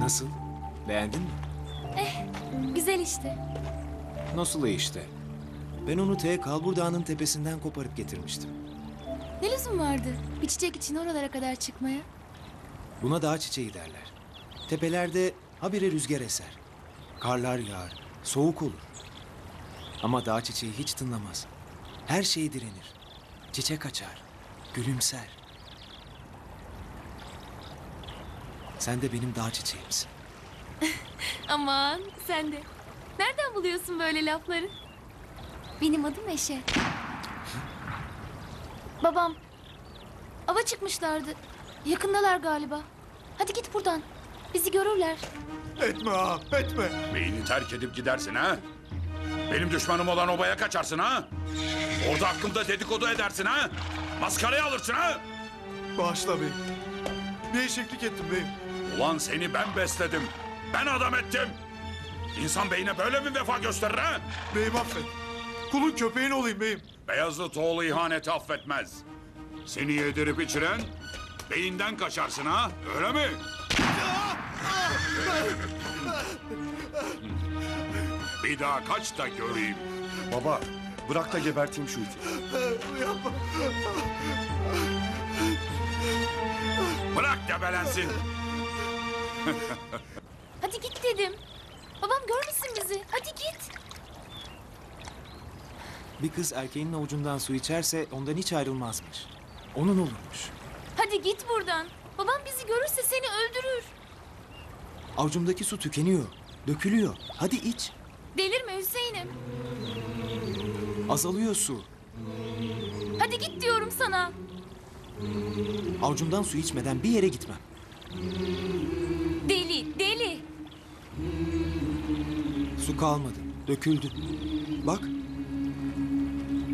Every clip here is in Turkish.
Nasıl? Beğendin mi? Güzel işte. Nasıl işte? Ben onu Kalbur Dağı'nın tepesinden koparıp getirmiştim. Ne lüzum vardı bir çiçek için oralara kadar çıkmaya? Buna dağ çiçeği derler. Tepelerde habire rüzgar eser. Karlar yağar, soğuk olur. Ama dağ çiçeği hiç tınlamaz. Her şey direnir. Çiçek açar, gülümser. Sen de benim dağ çiçeğimsin. Aman sen de. Nereden buluyorsun böyle lafları? Benim adım Eşe. Babam. Ava çıkmışlardı. Yakındalar galiba. Hadi git buradan. Bizi görürler. Etme ha, etme. Beyni terk edip gidersin ha? Benim düşmanım olan obaya kaçarsın ha? Orada hakkımda dedikodu edersin ha? Maskaraya alırsın ha? Bağışla beyim. Ne eşeklik ettim beyim? Ulan seni ben besledim. Ben adam ettim. İnsan beyine böyle mi vefa gösterir ha? Beyim affet. Kulun köpeğin olayım beyim. Beyazıtoğlu ihaneti affetmez. Seni yedirip içiren beyinden kaçarsın ha? Öyle mi? Bir daha kaç da göreyim. Baba bırak da geberteyim şu iti. Yapma. Bırak gebelensin. Hadi git dedim. Babam görmesin bizi. Hadi git. Bir kız erkeğinin avucundan su içerse ondan hiç ayrılmazmış. Onun olurmuş. Hadi git buradan. Babam bizi görürse seni öldürür. Avucumdaki su tükeniyor. Dökülüyor. Hadi iç. Delirme Hüseyin'im. Azalıyor su. Hadi git diyorum sana. Avcumdan su içmeden bir yere gitmem. Deli, deli. Su kalmadı, döküldü. Bak.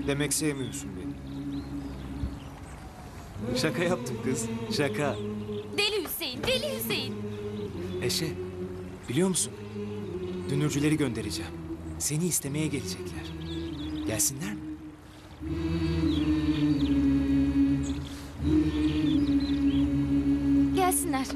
Demek sevmiyorsun beni. Şaka yaptım kız, şaka. Deli Hüseyin, deli Hüseyin. Eşe, biliyor musun? Dünürcüleri göndereceğim. Seni istemeye gelecekler. Gelsinler mi? Gelsinler.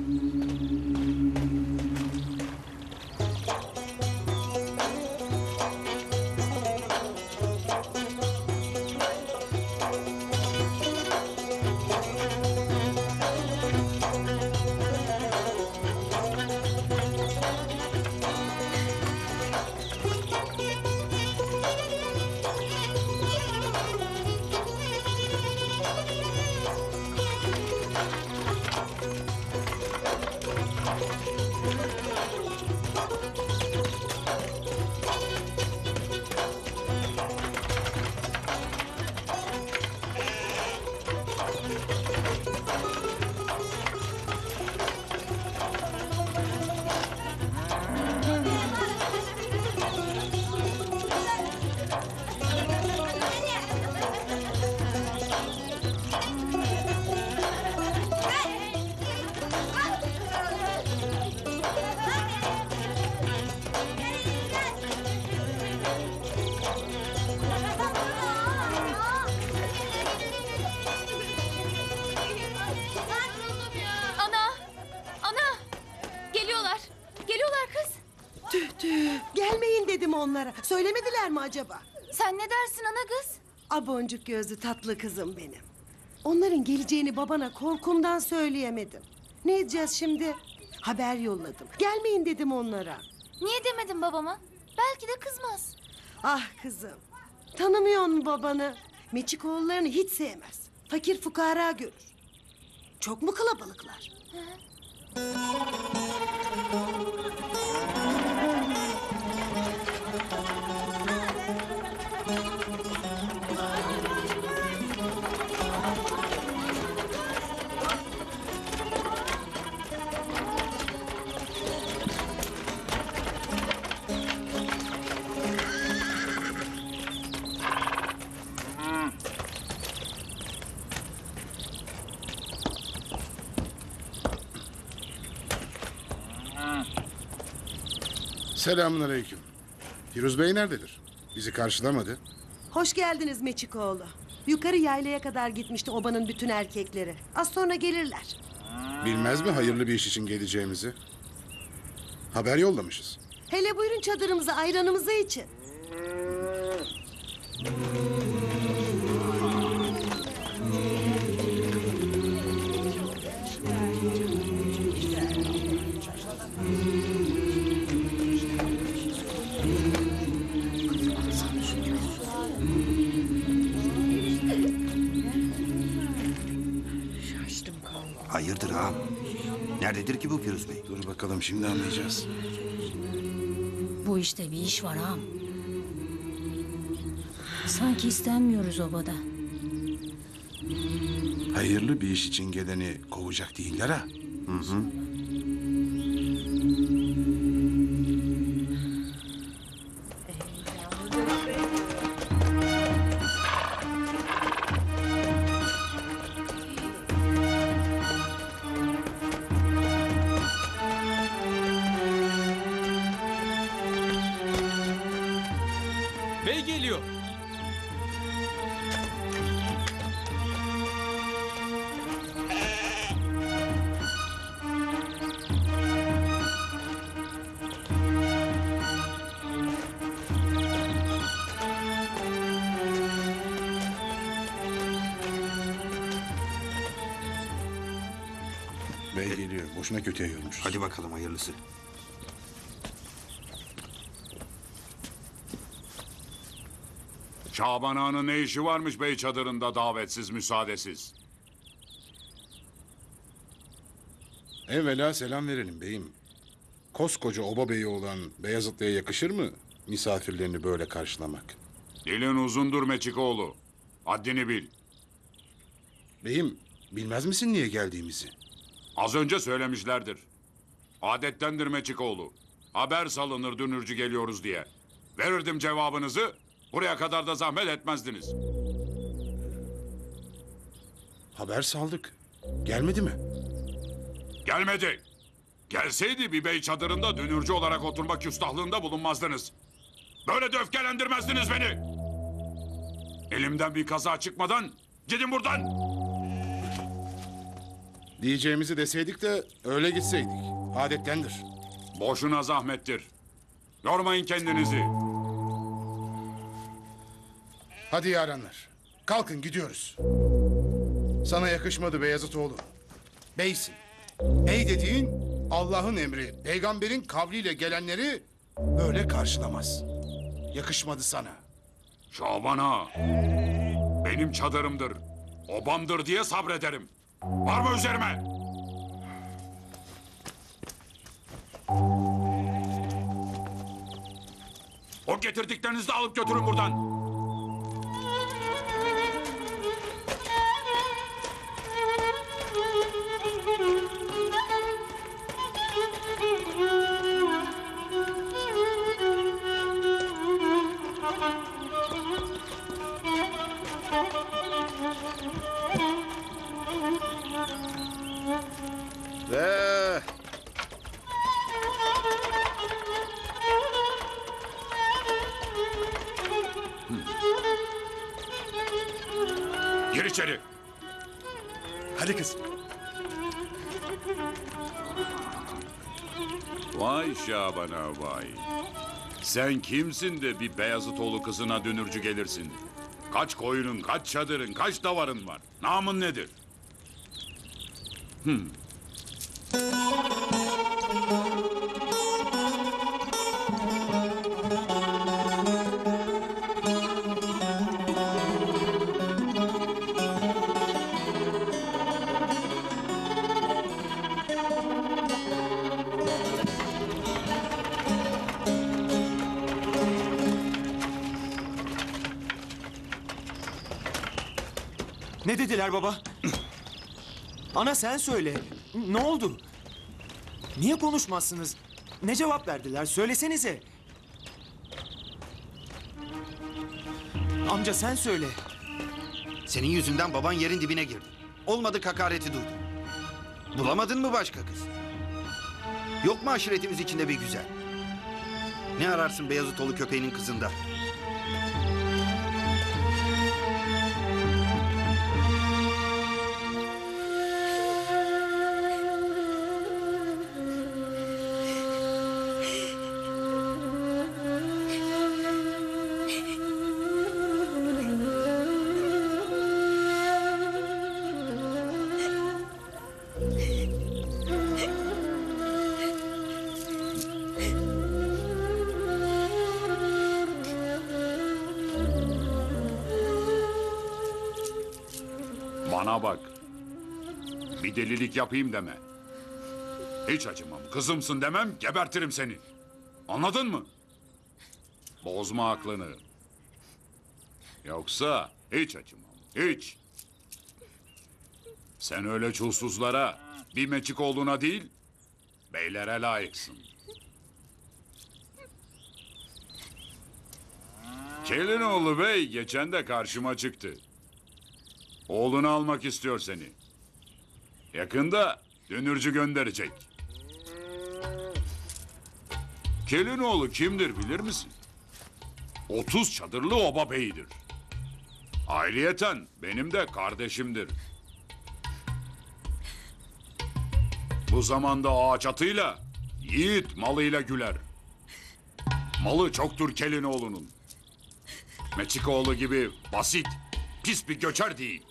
Söylemediler mi acaba? Sen ne dersin ana kız? A boncuk gözlü tatlı kızım benim. Onların geleceğini babana korkumdan söyleyemedim. Ne edeceğiz şimdi? Haber yolladım. Gelmeyin dedim onlara. Niye demedin babama? Belki de kızmaz. Ah kızım. Tanımıyor musun babanı? Meçikoğullarını hiç sevmez. Fakir fukara görür. Çok mu kalabalıklar? Selamünaleyküm. Firuz Bey nerededir? Bizi karşılamadı. Hoş geldiniz Meçikoğlu. Yukarı yaylaya kadar gitmişti obanın bütün erkekleri. Az sonra gelirler. Bilmez mi hayırlı bir iş için geleceğimizi? Haber yollamışız. Hele buyurun çadırımıza, ayranımızı için. Hayırdır ağam? Nerededir ki bu Firuz Bey? Dur bakalım, şimdi anlayacağız. Bu işte bir iş var ağam. Sanki istenmiyoruz obada. Hayırlı bir iş için geleni kovacak değiller ha. Hı hı. Bey geliyor. Bey geliyor. Boşuna kötüye yormuş. Hadi bakalım hayırlısı. Şaban Ağa'nın ne işi varmış bey çadırında davetsiz müsaadesiz? Evvela selam verelim beyim. Koskoca oba beyi olan Beyazıtlı'ya yakışır mı misafirlerini böyle karşılamak? Dilin uzundur Meçikoğlu. Haddini bil. Beyim, bilmez misin niye geldiğimizi? Az önce söylemişlerdir. Adettendir Meçikoğlu. Haber salınır dünürcü geliyoruz diye. Verirdim cevabınızı. Buraya kadar da zahmet etmezdiniz. Haber saldık. Gelmedi mi? Gelmedi. Gelseydi bir bey çadırında dünürcü olarak oturma küstahlığında bulunmazdınız. Böyle de öfkelendirmezdiniz beni. Elimden bir kaza çıkmadan gidin buradan. Diyeceğimizi deseydik de öyle gitseydik. Adettendir. Boşuna zahmettir. Yormayın kendinizi. Hadi yarenler, kalkın gidiyoruz. Sana yakışmadı Beyazıtoğlu. Beysin. Bey dediğin Allah'ın emri, peygamberin kavliyle gelenleri böyle karşılamaz. Yakışmadı sana. Şaban Ağa, benim çadırımdır, obamdır diye sabrederim. Var mı üzerime? O getirdiklerinizi de alıp götürün buradan. Gir içeri. Hadi kız. Vay Şaban Ağa vay. Sen kimsin de bir Beyazıtoğlu kızına dönürcü gelirsin? Kaç koyunun, kaç çadırın, kaç davarın var? Namın nedir? Ne dediler baba? Ana sen söyle. Ne oldu? Niye konuşmazsınız? Ne cevap verdiler? Söylesenize. Amca sen söyle. Senin yüzünden baban yerin dibine girdi. Olmadık hakareti duydum. Bulamadın mı başka kız? Yok mu aşiretimiz içinde bir güzel? Ne ararsın Beyazıtoğlu köpeğinin kızında? Bana bak, bir delilik yapayım deme. Hiç acımam, kızımsın demem, gebertirim seni. Anladın mı? Bozma aklını. Yoksa hiç acımam, hiç. Sen öyle çulsuzlara, bir Meçikoğlu'na değil, beylere layıksın. Kelinoğlu Bey geçen de karşıma çıktı. Oğlunu almak istiyor seni. Yakında dönürcü gönderecek. Kelinoğlu kimdir bilir misin? 30 çadırlı oba beyidir. Ayrıyeten benim de kardeşimdir. Bu zamanda ağaç atıyla, yiğit malıyla güler. Malı çoktur Kelinoğlu'nun. Meçikoğlu gibi basit, pis bir göçer değil.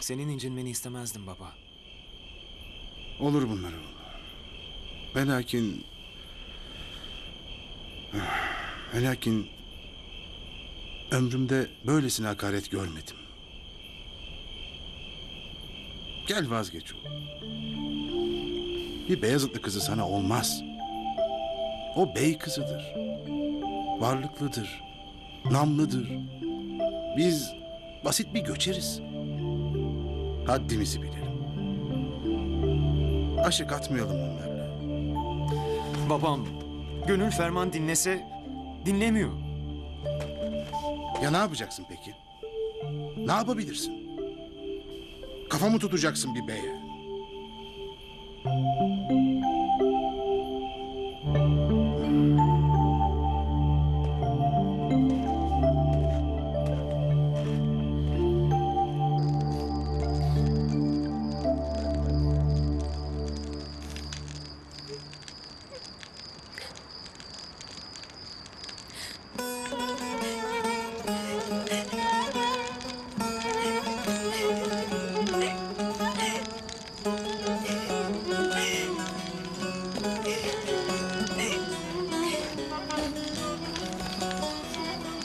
Senin incinmeni istemezdim baba. Olur bunlar oğlum. Ve lakin ömrümde böylesine hakaret görmedim. Gel vazgeç oğlum. Bir Beyazıtlı kızı sana olmaz. O bey kızıdır. Varlıklıdır. Namlıdır. Biz basit bir göçeriz. Haddimizi bilelim. Aşık atmayalım onlarla. Babam, gönül ferman dinlese dinlemiyor. Ya ne yapacaksın peki? Ne yapabilirsin? Kafamı tutacaksın bir beye.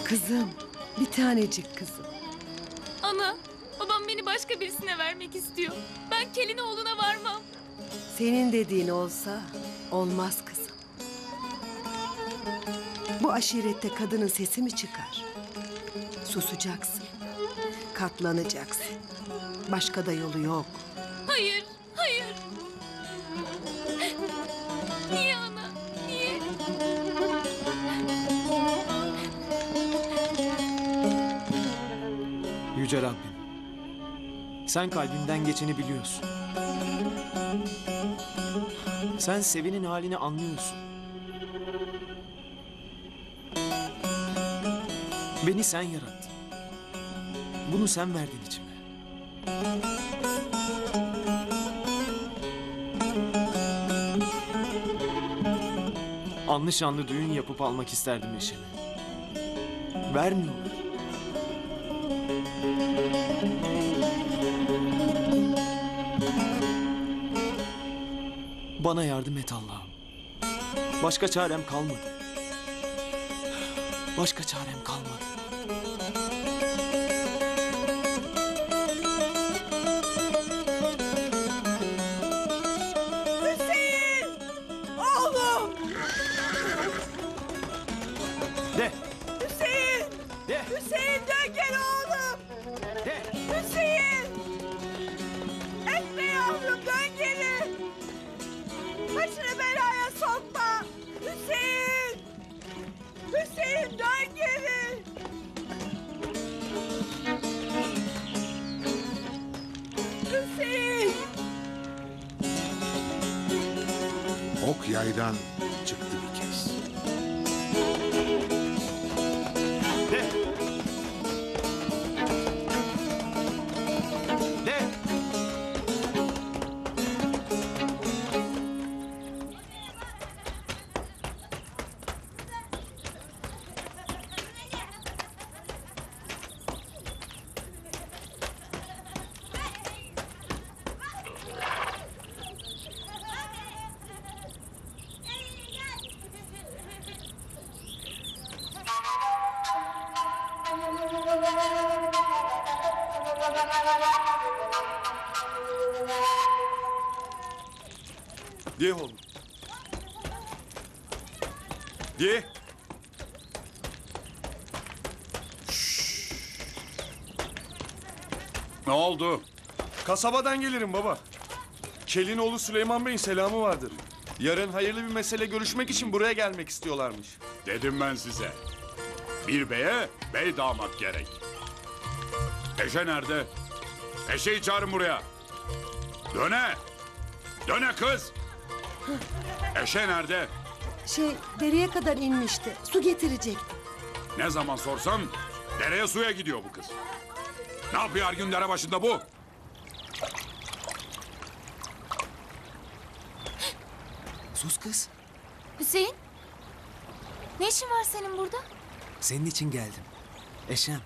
Kızım, bir tanecik kızım. Ana, babam beni başka birisine vermek istiyor. Ben Kelinoğlu'na varmam. Senin dediğin olsa olmaz kızım. Bu aşirette kadının sesi mi çıkar? Susacaksın, katlanacaksın. Başka da yolu yok. Hayır, hayır. Niye ana, niye? Yüce Rabbim, sen kalbinden geçeni biliyorsun. Sen sevenin halini anlıyorsun. Beni sen yarattın. Bunu sen verdin içime. Anlı şanlı düğün yapıp almak isterdim eşimi. Vermiyorlar. Bana yardım et Allah'ım. Başka çarem kalmadı. Başka çarem kalmadı. Hüseyin! Oğlum! De! Hüseyin! De! Hüseyin dön gel oğlum! De! Hüseyin! Etme yavrum, dön geri! Başını belaya sokma! Hüseyin! Hüseyin dön geri! Hüseyin! Ok yaydan çıktı bir kez. Diye oğlum. Diye. Şşş. Ne oldu? Kasabadan gelirim baba. Kelinoğlu Süleyman Bey'in selamı vardır. Yarın hayırlı bir mesele görüşmek için buraya gelmek istiyorlarmış. Dedim ben size. Bir beye bey damat gerek. Eşe nerede? Eşeyi çağırın buraya. Döne. Döne kız. Eşe nerede? Dereye kadar inmişti. Su getirecekti. Ne zaman sorsam dereye suya gidiyor bu kız. Ne yapıyor her gün dere başında bu? Sus kız. Hüseyin. Ne işin var senin burada? Senin için geldim. Eşem.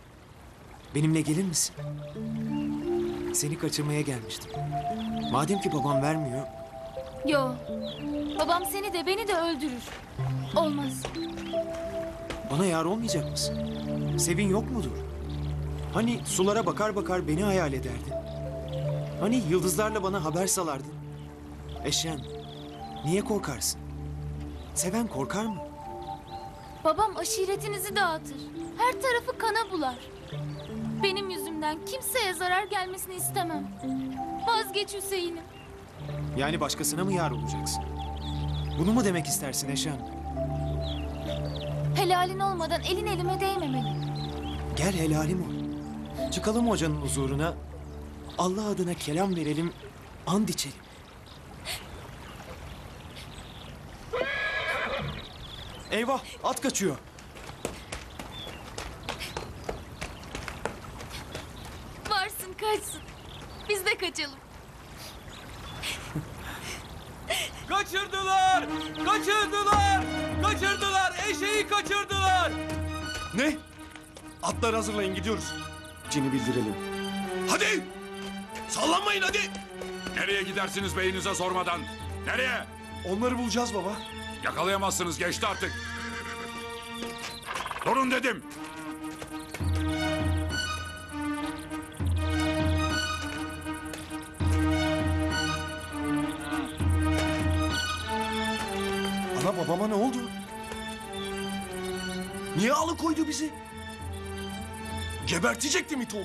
Benimle gelir misin? Seni kaçırmaya gelmiştim. Madem ki babam vermiyor... Yo. Babam seni de beni de öldürür. Olmaz. Bana yar olmayacak mısın? Sevin yok mudur? Hani sulara bakar bakar beni hayal ederdin? Hani yıldızlarla bana haber salardın? Eşem, niye korkarsın? Seven korkar mı? Babam aşiretinizi dağıtır. Her tarafı kana bular. Benim yüzümden kimseye zarar gelmesini istemem. Vazgeç Hüseyin'im. Yani başkasına mı yar olacaksın? Bunu mu demek istersin Eşan? Helalin olmadan elin elime değmemeli. Gel helalim ol. Çıkalım hocanın huzuruna. Allah adına kelam verelim, and içelim. Eyvah, at kaçıyor. Varsın kaçsın. Biz de kaçalım. Kaçırdılar! Kaçırdılar! Kaçırdılar! Eşeği kaçırdılar! Ne? Atları hazırlayın, gidiyoruz. Cini bildirelim. Hadi! Sallanmayın hadi! Nereye gidersiniz beyinize sormadan? Nereye? Onları bulacağız baba. Yakalayamazsınız, geçti artık. Durun dedim. Ana babama ne oldu? Niye alıkoydu bizi? Gebertecekti mi Mitoğlu?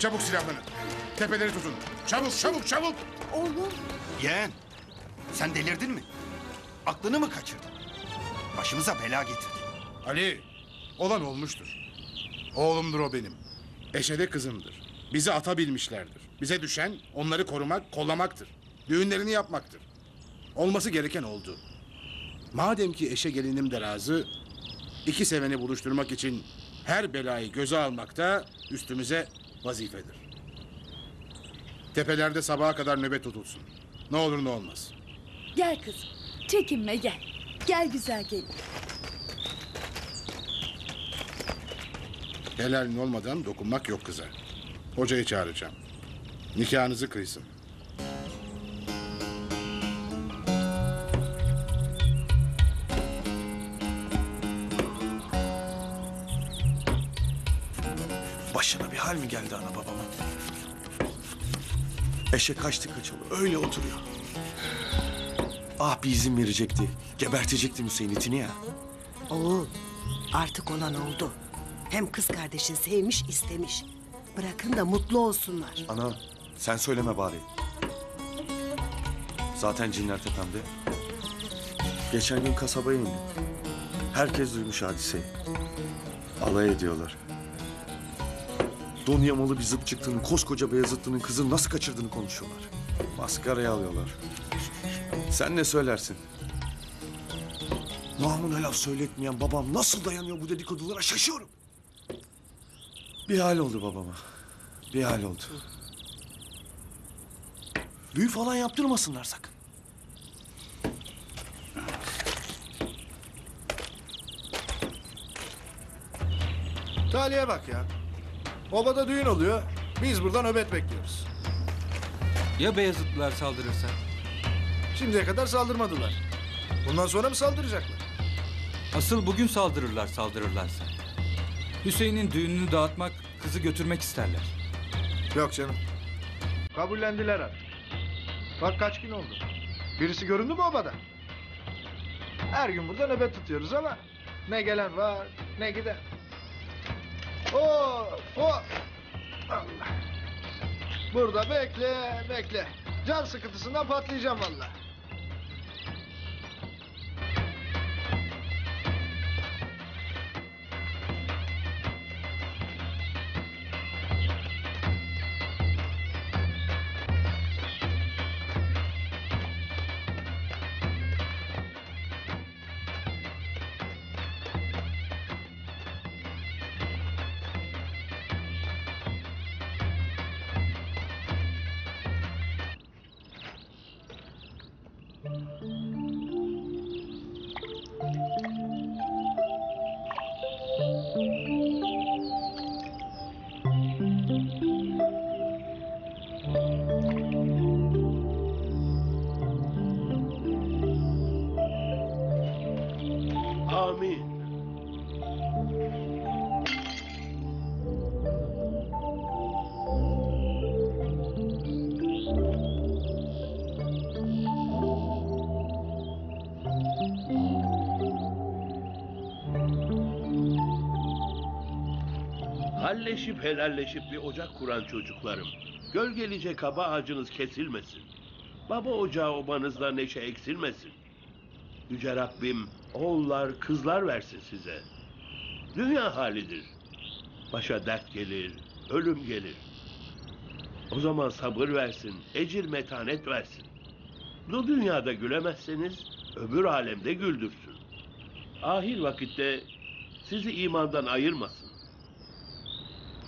Çabuk silahlanın. Tepeleri tutun. Çabuk, çabuk, çabuk. Oğlum. Yeğen, sen delirdin mi? Aklını mı kaçırdın? Başımıza bela getirdin. Ali, olan olmuştur. Oğlumdur o benim. Eşe de kızımdır. Bizi ata bilmişlerdir. Bize düşen onları korumak, kollamaktır. Düğünlerini yapmaktır. Olması gereken oldu. Madem ki eşe gelinim de razı, iki seveni buluşturmak için her belayı göze almakta üstümüze vazifedir. Tepelerde sabaha kadar nöbet tutulsun. Ne olur ne olmaz. Gel kızım, çekinme gel. Gel güzel gelin. Helalin olmadan dokunmak yok kıza. Hocayı çağıracağım. Nikahınızı kıysın. Başına bir hal mi geldi ana babama? Eşek kaçtı kaçalı, öyle oturuyor. Ah bir izin verecekti, gebertecekti Hüseyin itini ya. Oo, artık olan oldu. Hem kız kardeşin sevmiş, istemiş. Bırakın da mutlu olsunlar. Ana, sen söyleme bari. Zaten cinler tepemde. Geçen gün kasabaya indim. Herkes duymuş hadiseyi. Alay ediyorlar. Don yamalı bir zıp çıktığının, koskoca Beyazıtlı'nın kızını nasıl kaçırdığını konuşuyorlar. Maskaraya alıyorlar. Sen ne söylersin? Namına laf söyletmeyen babam nasıl dayanıyor bu dedikodulara, şaşıyorum. Bir hal oldu babama. Bir hal oldu. Büyü falan yaptırmasınlar sakın. Taliye bak ya. Obada düğün oluyor. Biz buradan nöbet bekliyoruz. Ya Beyazıtlılar saldırırsa? Şimdiye kadar saldırmadılar. Bundan sonra mı saldıracaklar? Asıl bugün saldırırlarsa. Hüseyin'in düğününü dağıtmak, kızı götürmek isterler. Yok canım. Kabullendiler artık. Bak kaç gün oldu. Birisi göründü mü obada? Her gün burada nöbet tutuyoruz ama ne gelen var, ne giden. Allah. Burada bekle. Can sıkıntısından patlayacağım vallahi. Halleşip helalleşip bir ocak kuran çocuklarım. Gölgelece kaba ağacınız kesilmesin. Baba ocağı obanızda neşe eksilmesin. Yüce Rabbim oğullar kızlar versin size. Dünya halidir. Başa dert gelir, ölüm gelir. O zaman sabır versin, ecir metanet versin. Bu dünyada gülemezseniz öbür alemde güldürsün. Ahir vakitte sizi imandan ayırmasın.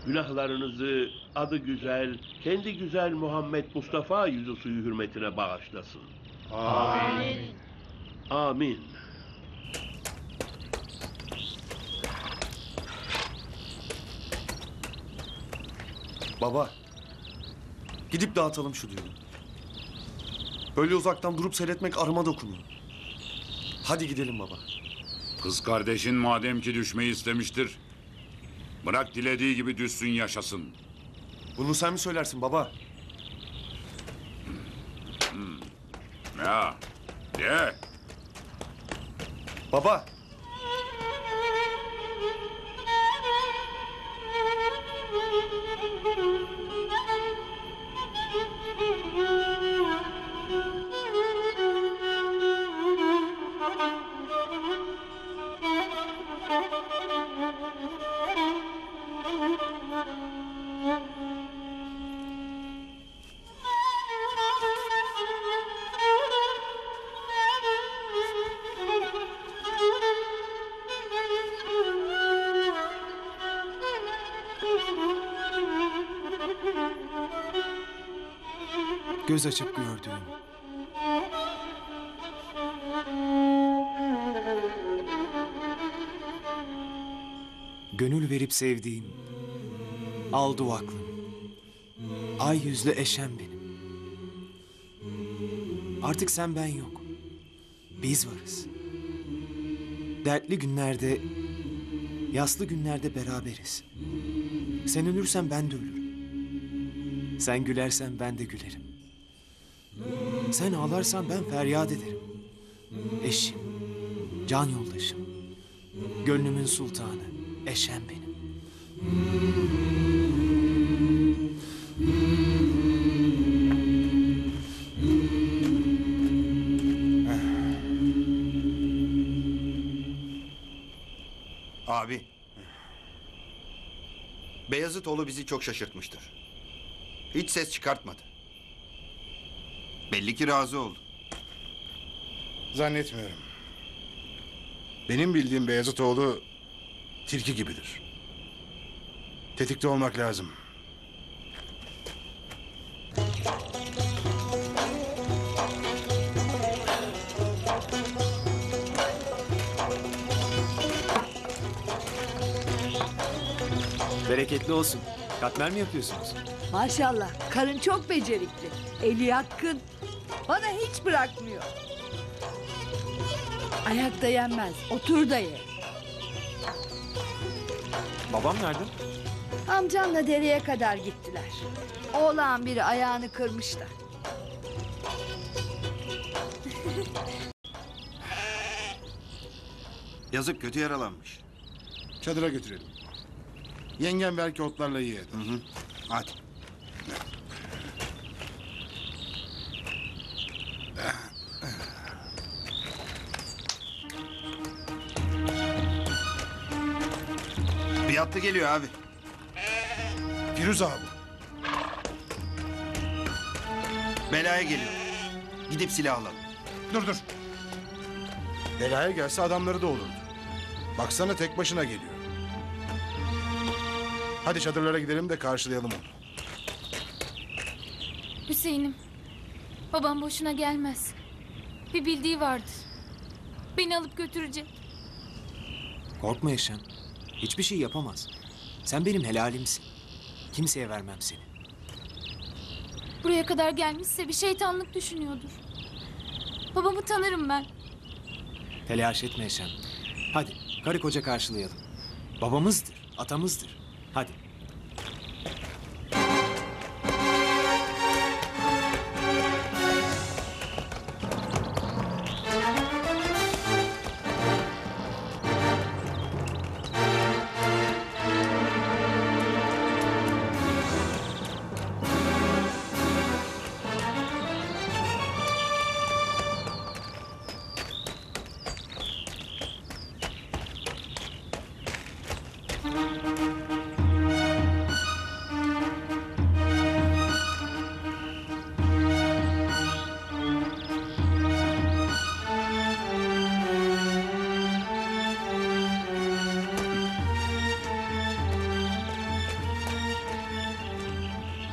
Günahlarınızı adı güzel, kendi güzel Muhammed Mustafa yüzü suyu hürmetine bağışlasın. Amin. Amin. Baba, gidip dağıtalım şu düğünü. Böyle uzaktan durup seyretmek arıma dokunuyor. Hadi gidelim baba. Kız kardeşin madem ki düşmeyi istemiştir, bırak dilediği gibi düşsün yaşasın. Bunu sen mi söylersin baba? Ya, de. Baba. Göz açıp gördüğüm. gönül verip sevdiğim, al duvaklım, ay yüzlü eşem benim. Artık sen ben yok, biz varız. Dertli günlerde, yaslı günlerde beraberiz. Sen ölürsen ben de ölürüm. Sen gülersen ben de gülerim. Sen ağlarsan ben feryat ederim. Eşim, can yoldaşım, gönlümün sultanı, eşem benim. Abi, Beyazıtoğlu bizi çok şaşırtmıştır. Hiç ses çıkartmadı. Belli ki razı oldu. Zannetmiyorum. Benim bildiğim Beyazıtoğlu tilki gibidir. Tetikte olmak lazım. Bereketli olsun. Katmer mi yapıyorsunuz? Maşallah, karın çok becerikli. Eli yatkın. Bana hiç bırakmıyor. Ayakta yenmez, otur da ye. Babam nerede? Amcamla dereye kadar gittiler. Oğlan biri ayağını kırmış da. Yazık, kötü yaralanmış. Çadıra götürelim. Yengem belki otlarla yiyelim. Hı hı. Hadi. Biatlı geliyor abi. Firuz abi. Belaya geliyor. Gidip silah alalım. Dur. Belaya gelse adamları da olurdu. Baksana tek başına geliyor. Hadi çadırlara gidelim de karşılayalım onu. Hüseyin'im, babam boşuna gelmez. Bir bildiği vardır. Beni alıp götürecek. Korkma Yaşan. Hiçbir şey yapamaz. Sen benim helalimsin. Kimseye vermem seni. Buraya kadar gelmişse bir şeytanlık düşünüyordur. Babamı tanırım ben. Telaş etme Yaşan. Hadi karı koca karşılayalım. Babamızdır, atamızdır. Hadi.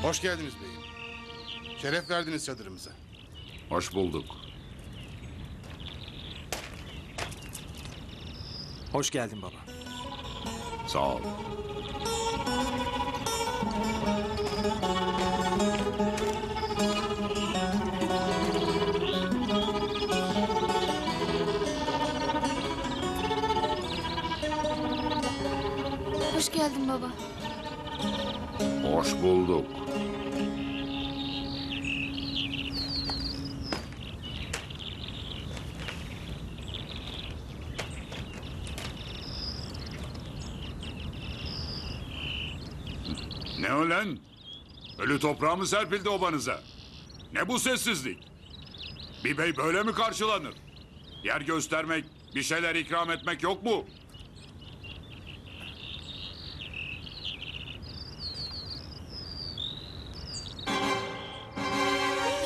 Hoş geldiniz beyim. Şeref verdiniz çadırımıza. Hoş bulduk. Hoş geldin baba. Sağ ol. Hoş geldin baba. Hoş bulduk. Ne o lan? Ölü toprağı mı serpildi obanıza? Ne bu sessizlik? Bir bey böyle mi karşılanır? Yer göstermek, bir şeyler ikram etmek yok mu?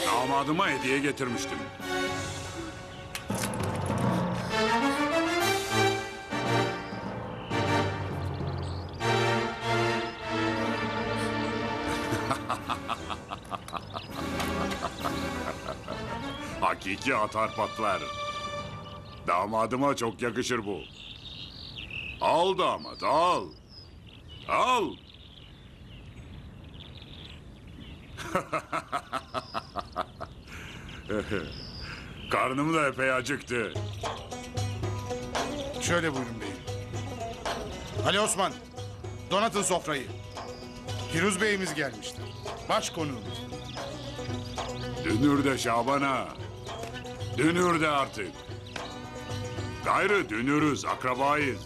Damadıma hediye getirmiştim. Hakiki atar patlar. Damadıma çok yakışır bu. Al damat, al. Al. Karnım da epey acıktı. Şöyle buyurun beyim. Ali Osman, donatın sofrayı. Firuz beyimiz gelmiştir. Baş konuğumuz. Dünür de Şaban'a. Dünür de artık. Gayrı dünürüz, akrabayız.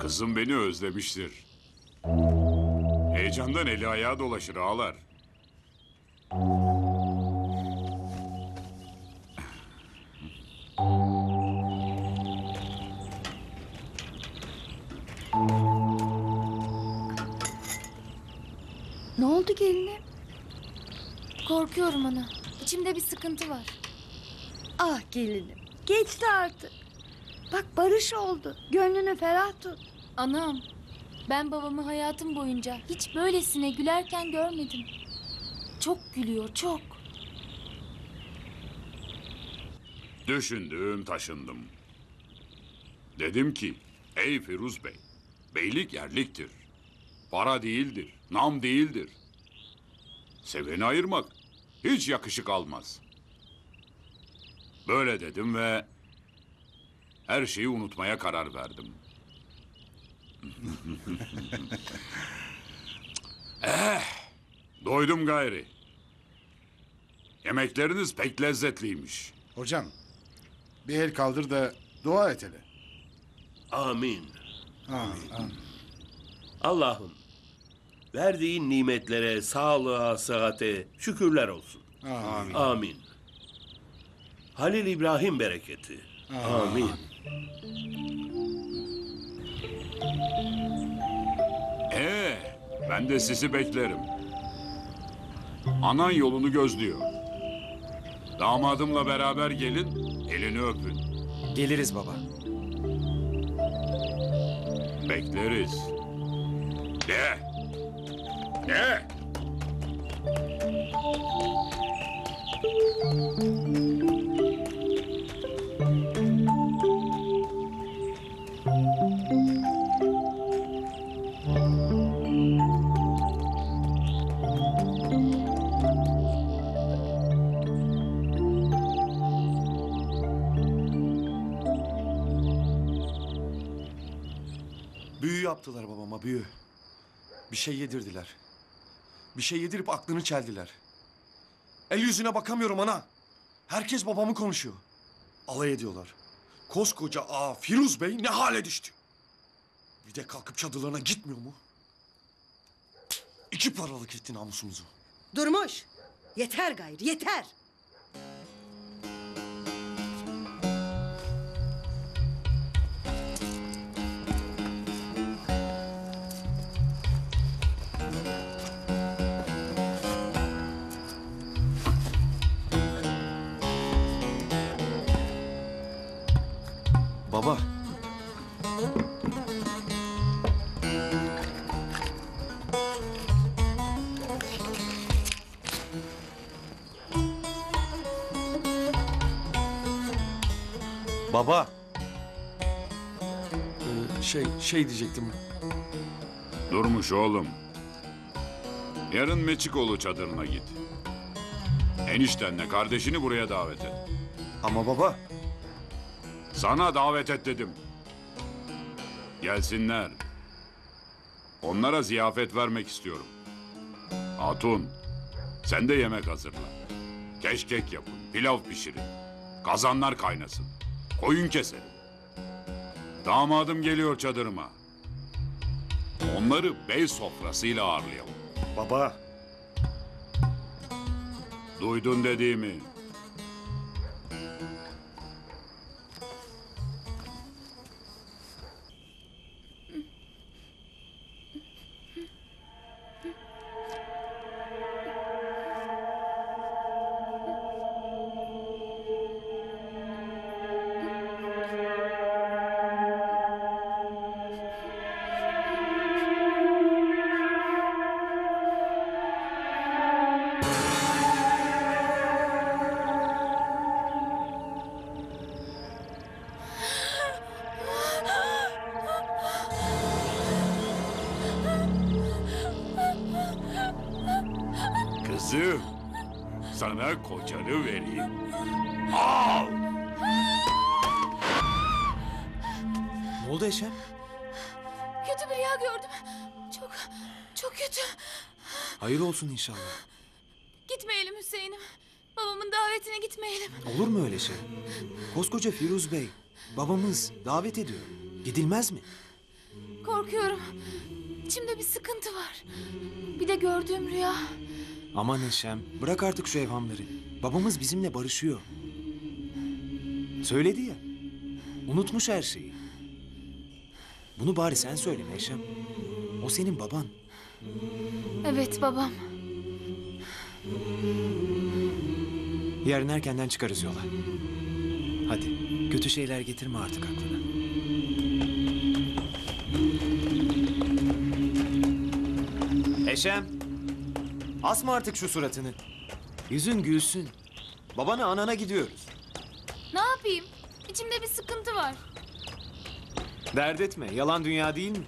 Kızım beni özlemiştir. Heyecandan eli ayağı dolaşır, ağlar. Ne oldu gelinim? Korkuyorum ana. İçimde bir sıkıntı var. Ah gelinim. Geçti artık. Bak barış oldu. Gönlünü ferah tut. Anam, ben babamı hayatım boyunca hiç böylesine gülerken görmedim. Çok gülüyor, çok. Düşündüm, taşındım. Dedim ki, ey Firuz Bey, beylik yerliktir. Para değildir, nam değildir. Seveni ayırmak hiç yakışık almaz. Böyle dedim ve her şeyi unutmaya karar verdim. Doydum gayri. Yemekleriniz pek lezzetliymiş. Hocam, bir el kaldır da dua et hele. Amin. Amin. Allah'ım, verdiğin nimetlere, sağlığa, sıhhate şükürler olsun. Amin. Amin. Halil İbrahim bereketi. Amin. Ben de sizi beklerim. Anan yolunu gözlüyor. Damadımla beraber gelin, elini öpün. Geliriz baba. Bekleriz. Ne? Yaptılar babama büyü. Bir şey yedirdiler. Bir şey yedirip aklını çeldiler. El yüzüne bakamıyorum ana. Herkes babamı konuşuyor. Alay ediyorlar. Koskoca ağa Firuz Bey ne hale düştü. Bir de kalkıp çadırlarına gitmiyor mu? İki paralık etti namusumuzu. Durmuş. Yeter gayrı, yeter. Baba. Baba. Şey diyecektim. Durmuş oğlum. Yarın Meçikoğlu çadırına git. Eniştenle kardeşini buraya davet et. Ama baba. Sana davet et dedim. Gelsinler. Onlara ziyafet vermek istiyorum. Hatun, sen de yemek hazırla. Keşkek yapın, pilav pişirin. Kazanlar kaynasın. Koyun keselim. Damadım geliyor çadırıma. Onları bey sofrasıyla ağırlayalım. Baba. Duydun dediğimi. Kızım, sana kocanı vereyim. Al! Ne oldu Eşen? Kötü bir rüya gördüm. Çok kötü. Hayır olsun inşallah. Gitmeyelim Hüseyin'im. Babamın davetine gitmeyelim. Olur mu öyle şey? Koskoca Firuz Bey, babamız davet ediyor. Gidilmez mi? Korkuyorum. İçimde bir sıkıntı var. Bir de gördüğüm rüya. Aman Eşem, bırak artık şu evhamları. Babamız bizimle barışıyor. Söyledi ya, unutmuş her şeyi. Bunu bari sen söyleme Eşem. O senin baban. Evet, babam. Yarın erkenden çıkarız yola. Hadi, kötü şeyler getirme artık aklına. Eşem! Asma artık şu suratını. Yüzün gülsün. Babana anana gidiyoruz. Ne yapayım? İçimde bir sıkıntı var. Dert etme. Yalan dünya değil mi?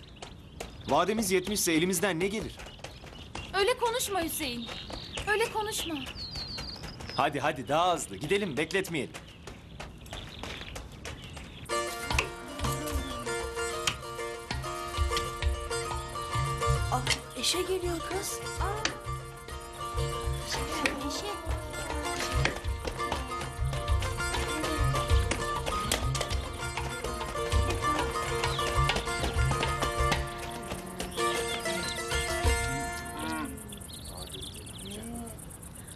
Vademiz yetmişse elimizden ne gelir? Öyle konuşma Hüseyin. Öyle konuşma. Hadi daha hızlı. Gidelim, bekletmeyelim. Ah, Eşe geliyor kız. Ah.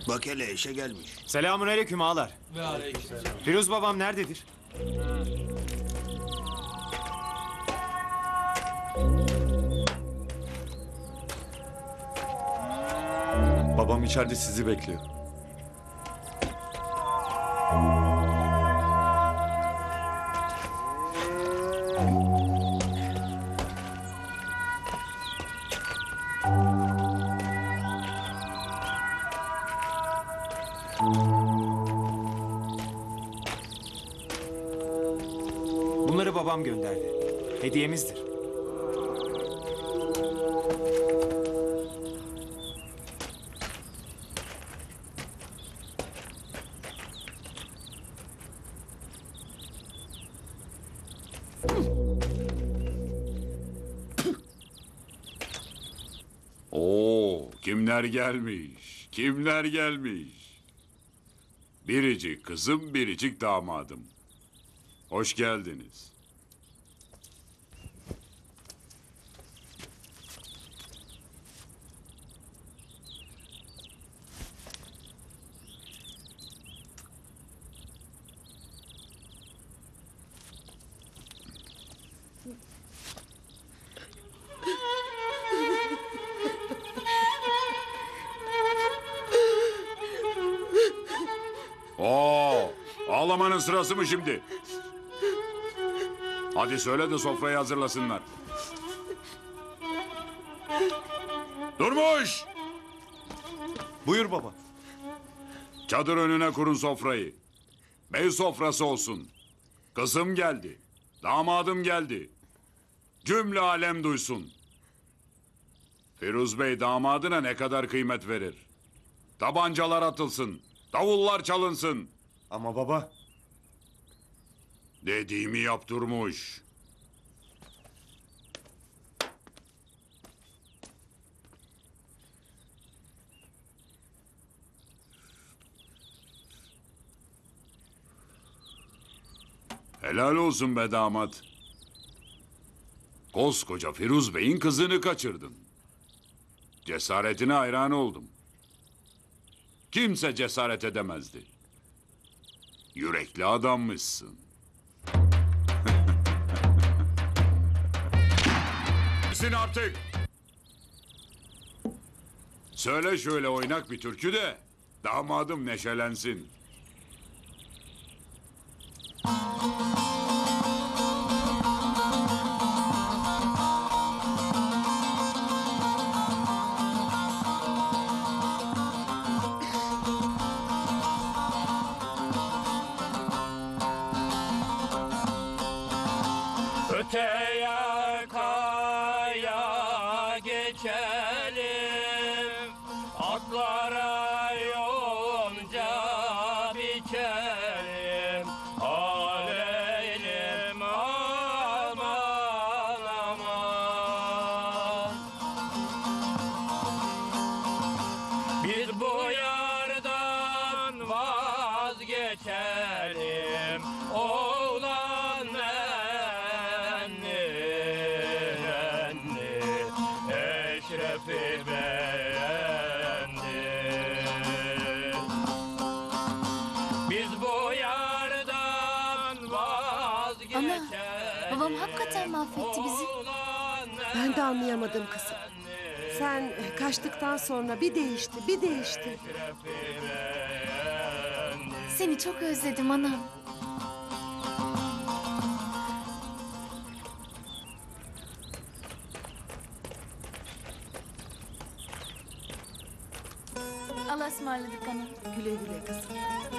Bak hele Eşe gelmiş. Selamünaleyküm ağalar. Ve aleykümselam. Firuz babam nerededir? Babam içeride sizi bekliyor. Bunları babam gönderdi. Hediyemizdir. Kimler gelmiş, kimler gelmiş. Biricik kızım, biricik damadım. Hoş geldiniz. Ağlamanın sırası mı şimdi? Hadi söyle de sofrayı hazırlasınlar. Durmuş! Buyur baba. Çadır önüne kurun sofrayı. Bey sofrası olsun. Kızım geldi. Damadım geldi. Cümle alem duysun. Firuz Bey damadına ne kadar kıymet verir. Tabancalar atılsın. Davullar çalınsın. Ama baba... Dediğimi yaptırmış. Helal olsun be damat. Koskoca Firuz Bey'in kızını kaçırdın. Cesaretine hayran oldum. Kimse cesaret edemezdi. Yürekli adammışsın. Misin artık? Söyle şöyle oynak bir türkü de damadım neşelensin. Anlayamadım kızım. Sen kaçtıktan sonra bir değişti, bir değişti. Seni çok özledim anam. Allah'a ısmarladık anam. Güle güle kızım.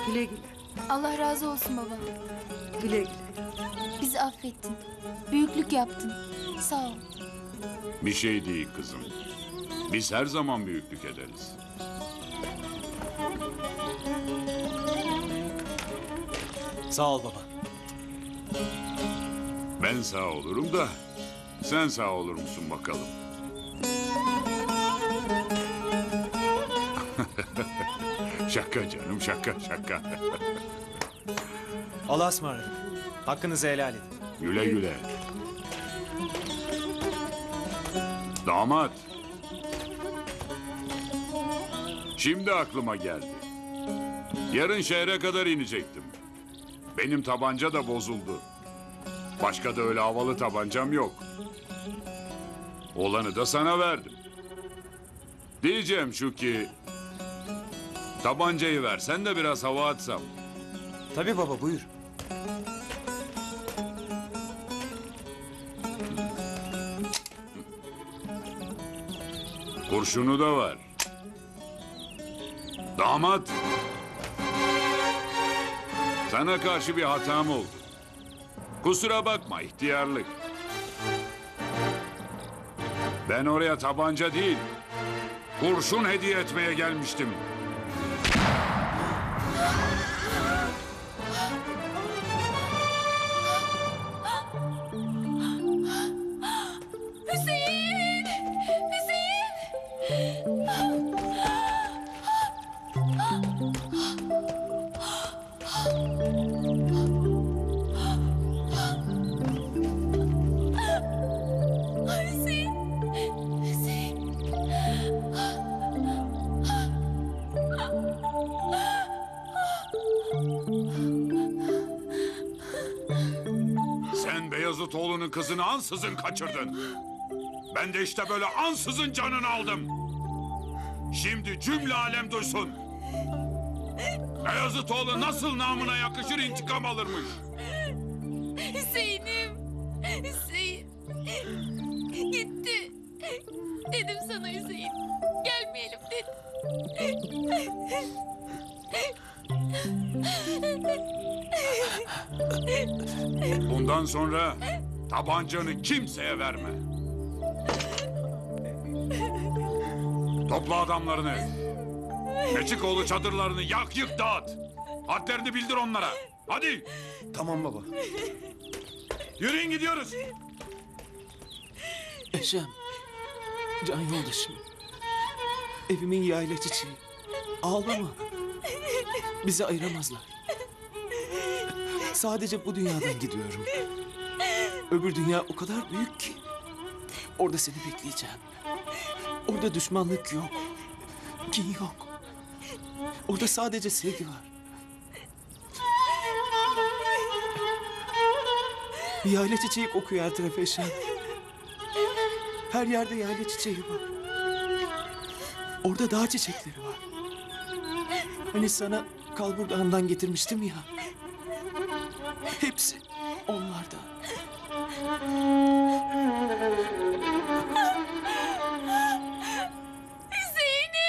Güle güle. Allah razı olsun baba. Güle güle. Bizi affettin. Büyüklük yaptın. Sağ ol. Bir şey değil kızım. Biz her zaman büyüklük ederiz. Sağ ol baba. Ben sağ olurum da sen sağ olur musun bakalım. Şaka canım, şaka şaka. Allah'a ısmarladık. Hakkınızı helal edin. Güle güle. Damat. Şimdi aklıma geldi. Yarın şehre kadar inecektim. Benim tabanca da bozuldu. Başka da öyle havalı tabancam yok. Olanı da sana verdim. Diyeceğim şu ki... tabancayı versen de biraz hava atsam. Tabii baba, buyur. Kurşunu da var. Damat. Sana karşı bir hatam oldu. Kusura bakma, ihtiyarlık. Ben oraya tabanca değil, kurşun hediye etmeye gelmiştim. Kızını ansızın kaçırdın. Ben de işte böyle ansızın canını aldım. Şimdi cümle alem duysun. Beyazıtoğlu nasıl namına yakışır intikam alırmış. Hüseyin'im. Hüseyin. Gitti. Dedim sana Hüseyin. Gelmeyelim dedim. Bundan sonra... tabancanı kimseye verme. Topla adamlarını. Keçikoğlu çadırlarını yak yık dağıt. Hadlerini bildir onlara. Hadi. Tamam baba. Yürüyün gidiyoruz. Eşem. Can yoldaşım. Evimin yayla çiçeği. Ağlama. Bizi ayıramazlar. Sadece bu dünyadan gidiyorum. Öbür dünya o kadar büyük ki Orada seni bekleyeceğim. Orada düşmanlık yok. Kin yok. Orada sadece sevgi var. Bir yayla çiçeği kokuyor her tarafı Eşen. Her yerde yayla çiçeği var. Orada dağ çiçekleri var. Hani sana Kalbur Dağı'ndan getirmiştim ya. Hepsi onlarda. Hüseyin'im!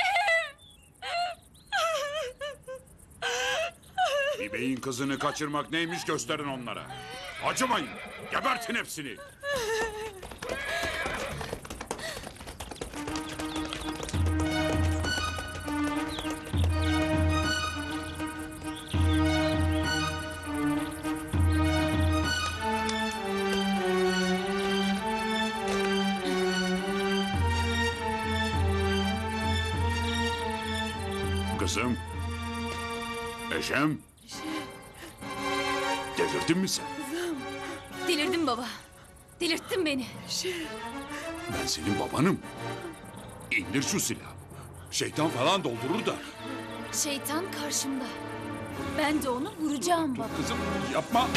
Bir beyin kızını kaçırmak neymiş gösterin onlara. Acımayın, gebertin hepsini. Kızım, Eşem, delirdin mi sen? Delirdim baba. Delirttin beni. Ben senin babanım. İndir şu silahı. Şeytan falan doldurur da. Şeytan karşımda. Ben de onu vuracağım baba. Kızım yapma.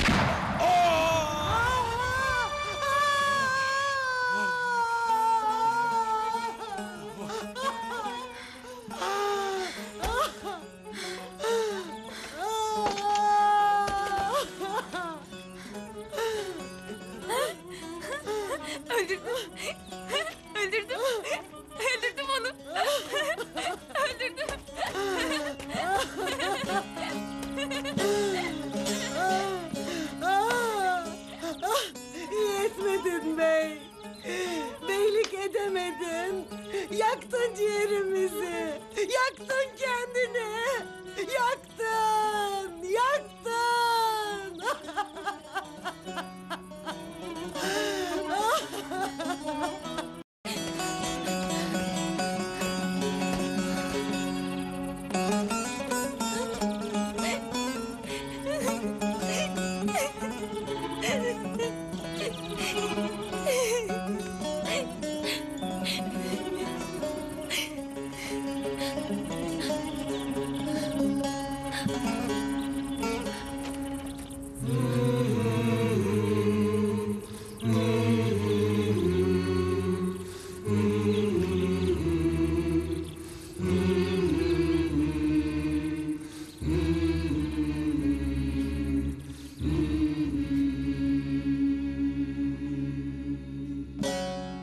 Yaktın ciğerimizi, yaktın kendini, yaktın, yaktın.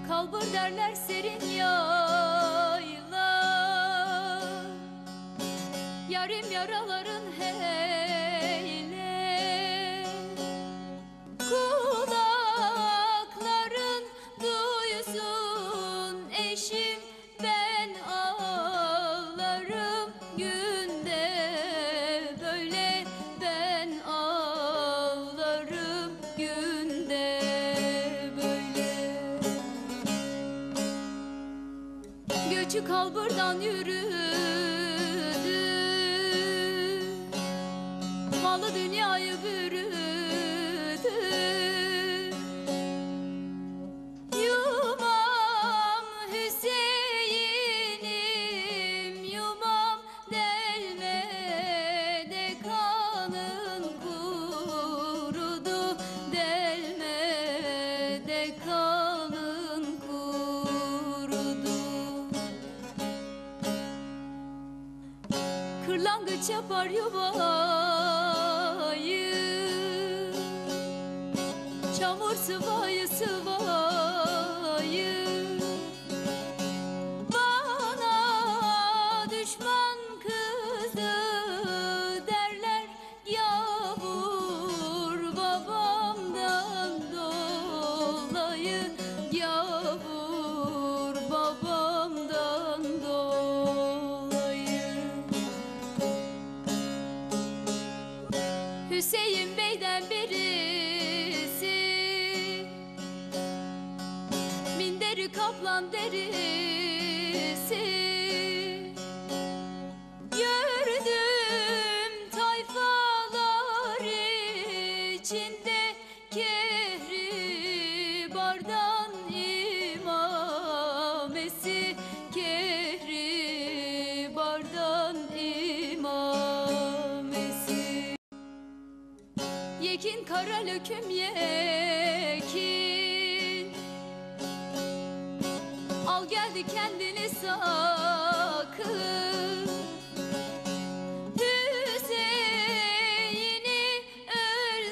Kalbur derler serin yaylar, yarim yaraların heyle, kulakların duysun eşim, ben ağlarım günde böyle, ben ağlarım günde. Göçü Kalbur'dan yürüdü, malı dünyayı bürüdü. Yumam Hüseyin'im, yumam delmede kanın kurudu, delmede kanın kurudu. Kırlangıç yapar yuvayı, çamur sıvayı sıvayı. Bana düşman kızı derler, yavur babamdan dolayı, yavur babamdan dolayı. Hüseyin Bey'den birisi, Minderi Kaplan derisi. Gördüm tayfalar içinde, kehribardan iman. yekin, kara löküm yekin. Al geldi kendini sakın, Hüseyin'i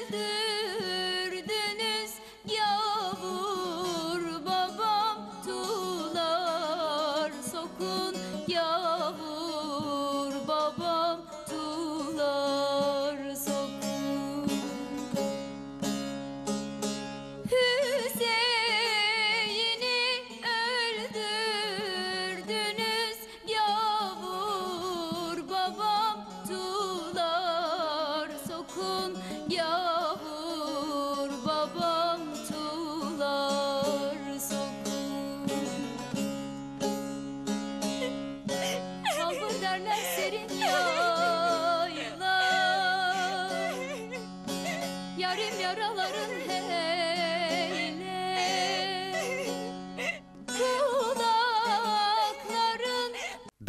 öldürdünüz yavur babam, tuğlar sokun yavur babam, tuğlar sokun. Hüseyin'i öldürdünüz yavur babam, tuğlar sokun yavur babam, tuğlar sokun. Kalbur derler serin yaylar, yarim yaraların heyle. Kulakların